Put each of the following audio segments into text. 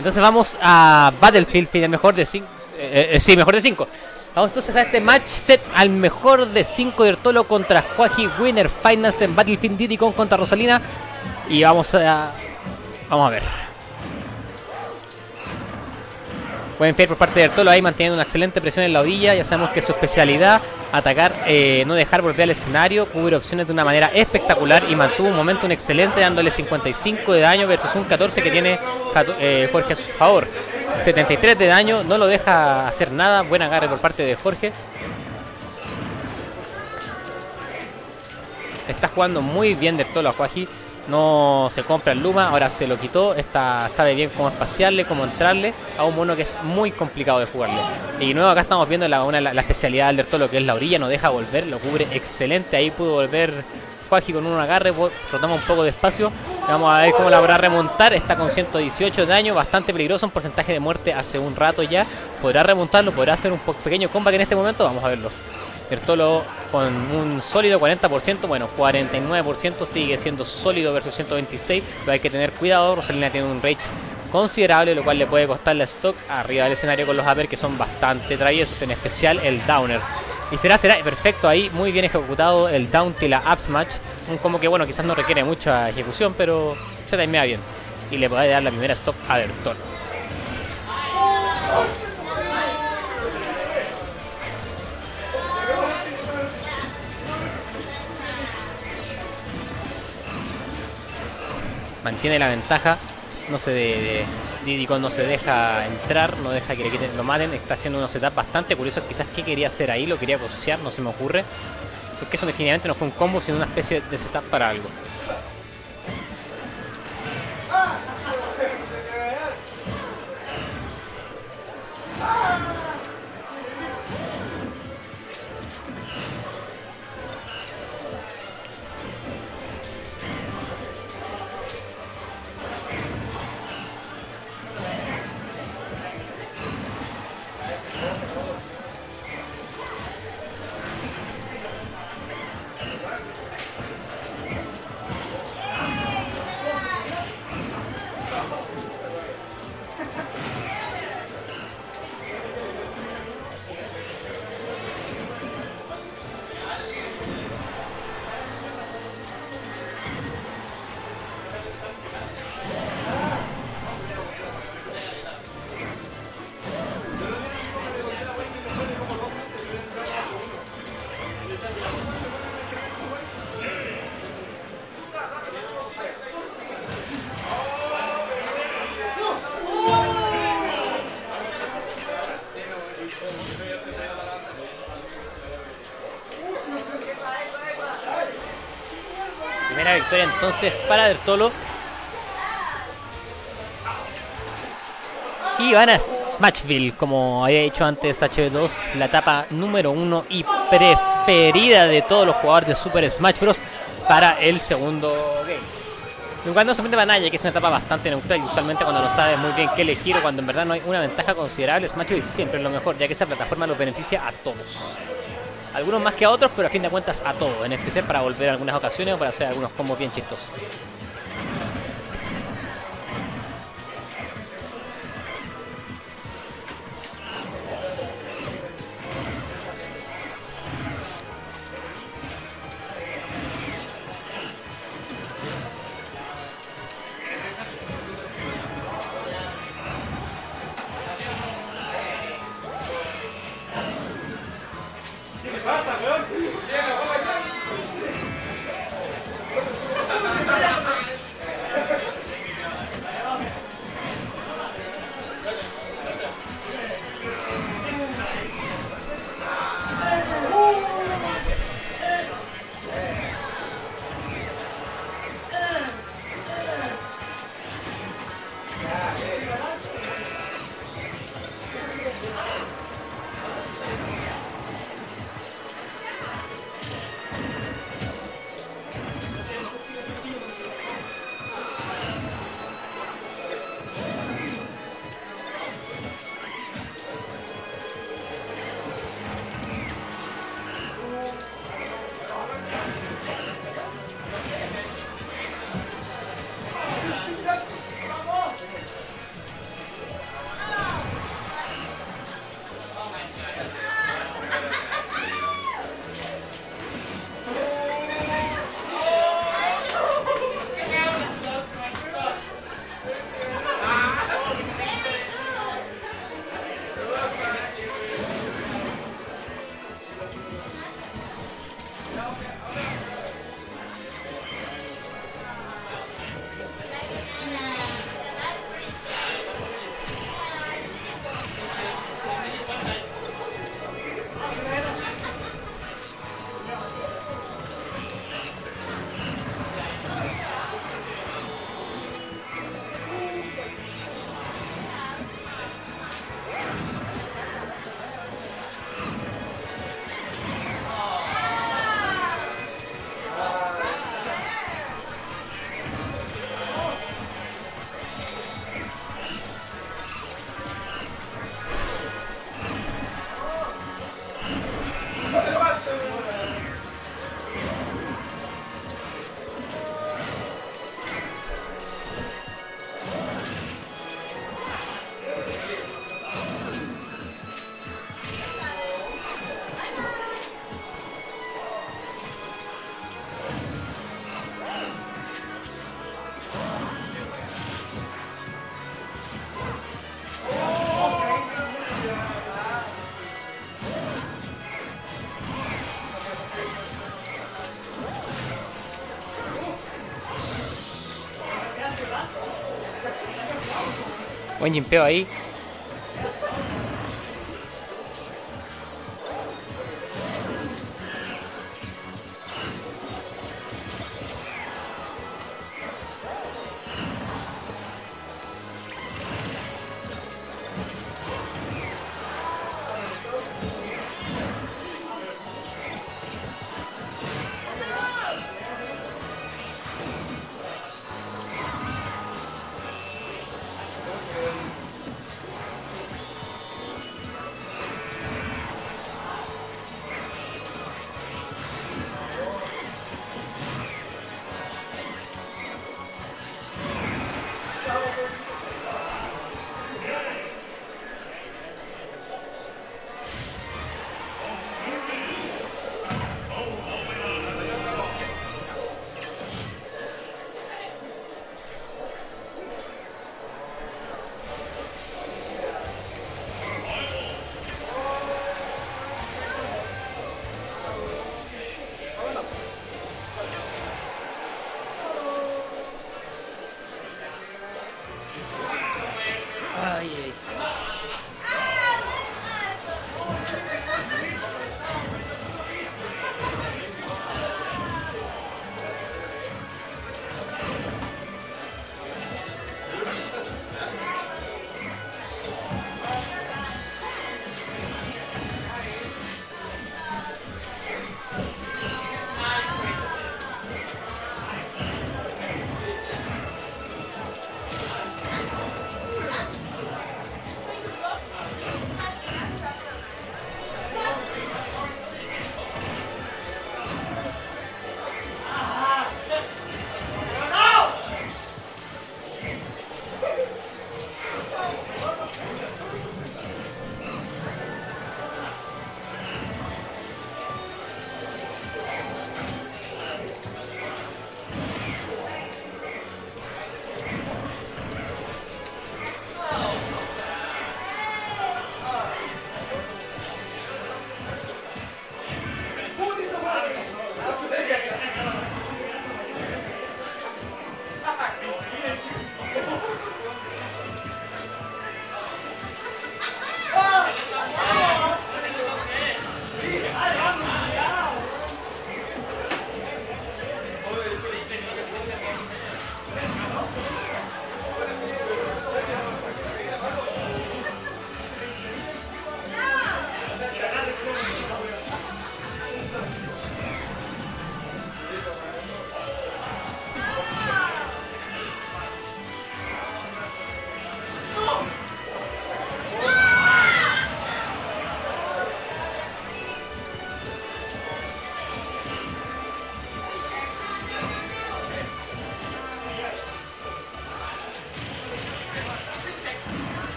Entonces vamos a Battlefield, el mejor de 5. Sí, mejor de 5. Vamos entonces a este match set al mejor de 5 de Dertolo contra Joaji, Winner Finance en Battlefield, Diddy contra Rosalina. Y vamos a... vamos a ver. Buen fair por parte de Dertolo, ahí manteniendo una excelente presión en la orilla. Ya sabemos que su especialidad, atacar, no dejar volver al escenario. Cubre opciones de una manera espectacular y mantuvo un momento un excelente, dándole 55 de daño versus un 14 que tiene Jorge a su favor. 73 de daño, no lo deja hacer nada. Buen agarre por parte de Jorge. Está jugando muy bien Dertolo a Joaji. No se compra el Luma, ahora se lo quitó. Esta sabe bien cómo espaciarle, cómo entrarle a un mono que es muy complicado de jugarle. Y nuevo acá estamos viendo la especialidad del Dertolo, que es la orilla, no deja volver, lo cubre excelente. Ahí pudo volver Joaji con un agarre, rotamos un poco de espacio. Vamos a ver cómo la podrá remontar. Está con 118 de daño, bastante peligroso, un porcentaje de muerte hace un rato ya. ¿Podrá remontarlo? ¿Podrá hacer un pequeño comeback en este momento? Vamos a verlo. Dertolo con un sólido 40%, bueno, 49% sigue siendo sólido versus 126, pero hay que tener cuidado. Rosalina tiene un rage considerable, lo cual le puede costar la stock arriba del escenario con los upper, que son bastante traviesos, en especial el downer. Y será perfecto ahí, muy bien ejecutado el down till a up smash, como que bueno, quizás no requiere mucha ejecución, pero se timea bien. Y le puede dar la primera stop a Dertolo. Mantiene la ventaja, no se Diddy no se deja entrar, no deja que le quiten, lo maten. Está haciendo unos setups bastante curiosos, quizás qué quería hacer ahí, lo quería asociar, no se me ocurre. Porque eso definitivamente no fue un combo, sino una especie de setup para algo. Primera victoria entonces para Dertolo. Y van a Smashville, como había dicho antes, H2, la etapa número 1 y preferida de todos los jugadores de Super Smash Bros. Para el segundo game. Nunca no se prende para nadie, que es una etapa bastante neutral. Y usualmente cuando no sabes muy bien qué elegir o cuando en verdad no hay una ventaja considerable, Smashville siempre es lo mejor, ya que esa plataforma los beneficia a todos. Algunos más que a otros, pero a fin de cuentas a todos. En especial para volver a algunas ocasiones o para hacer algunos combos bien chistosos. Buen jimpeo ahí.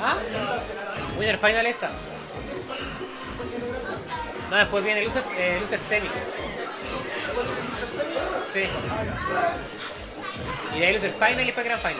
¿Ah? Winner final esta. No, después viene loser semi. Sí. Y de ahí loser final y después gran final.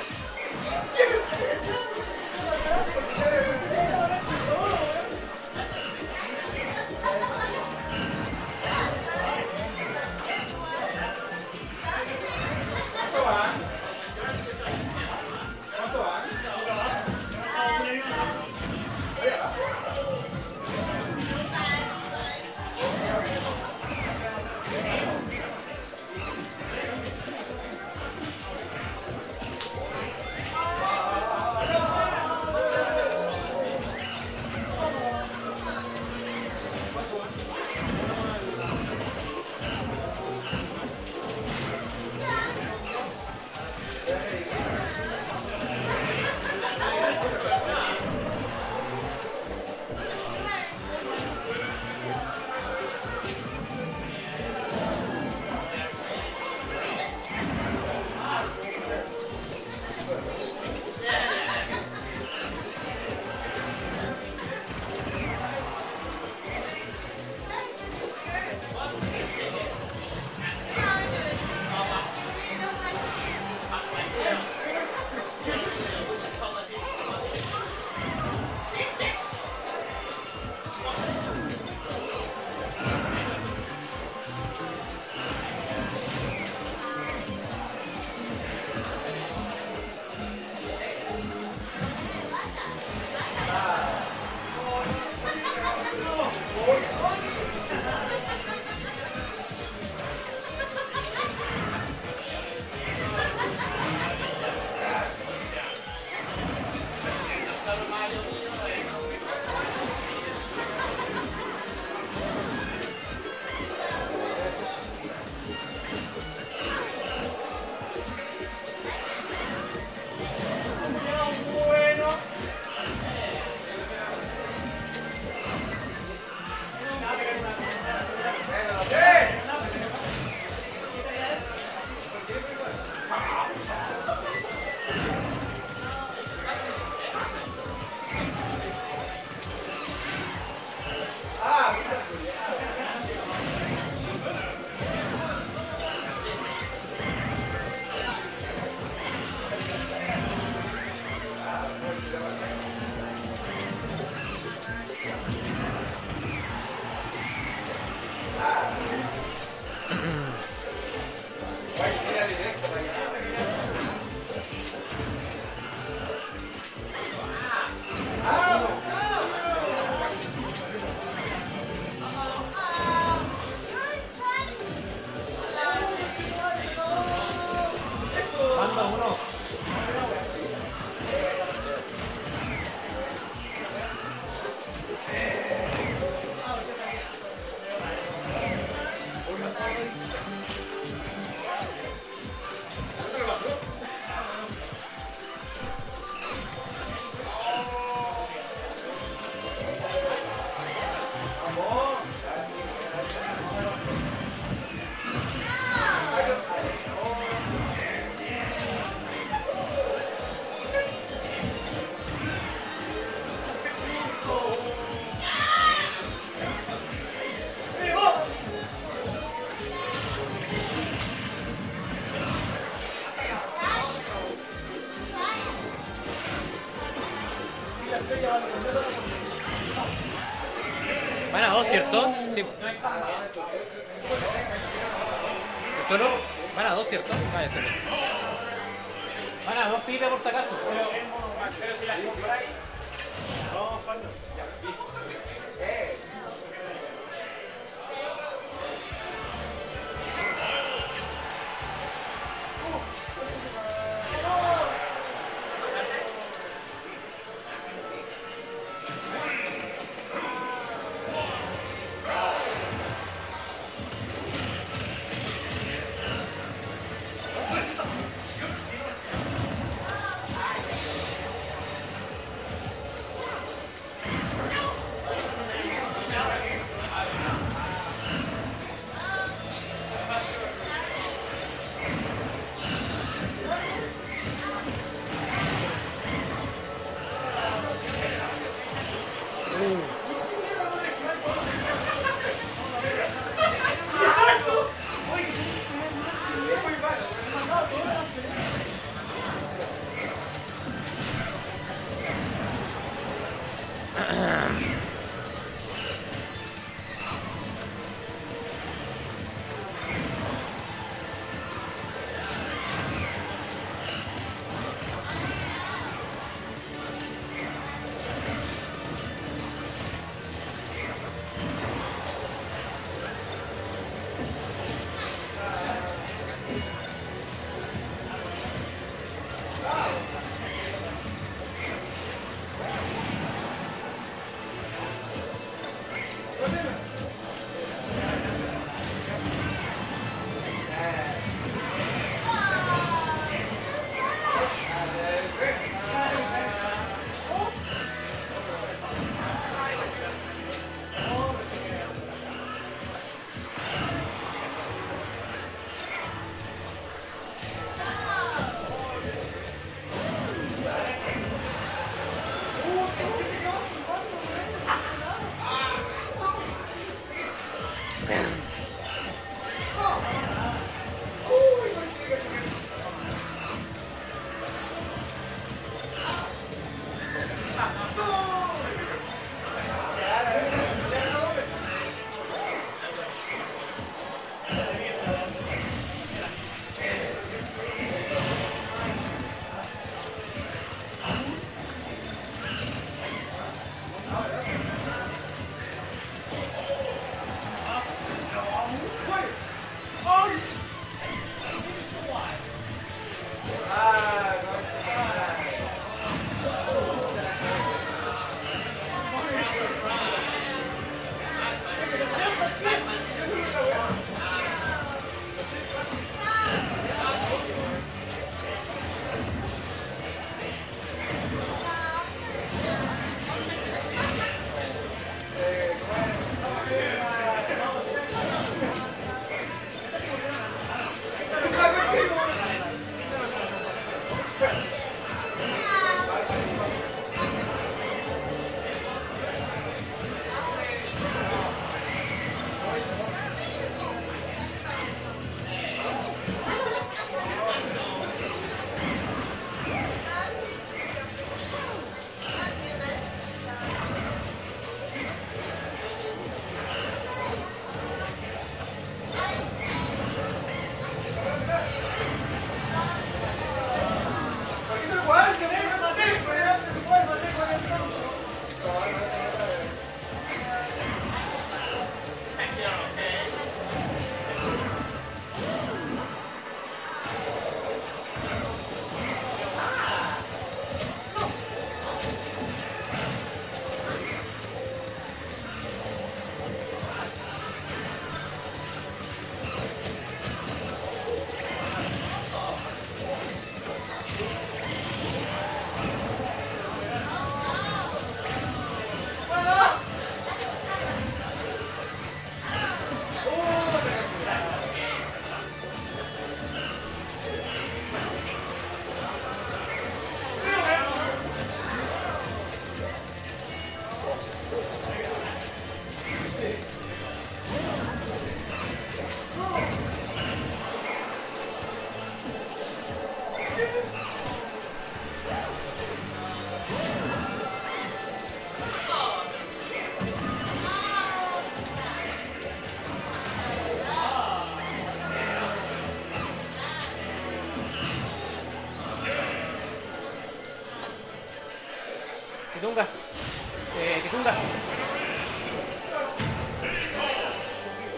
Buenas dos, ¿cierto? Sí. ¿Dertolo? Buenas dos, ¿cierto? Vale, Dertolo. Buenas dos pibes por si acaso. Pero si las por ahí. No, falta.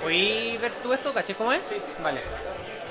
¿Puedes ver tú esto? ¿Caché cómo es? Sí. Vale.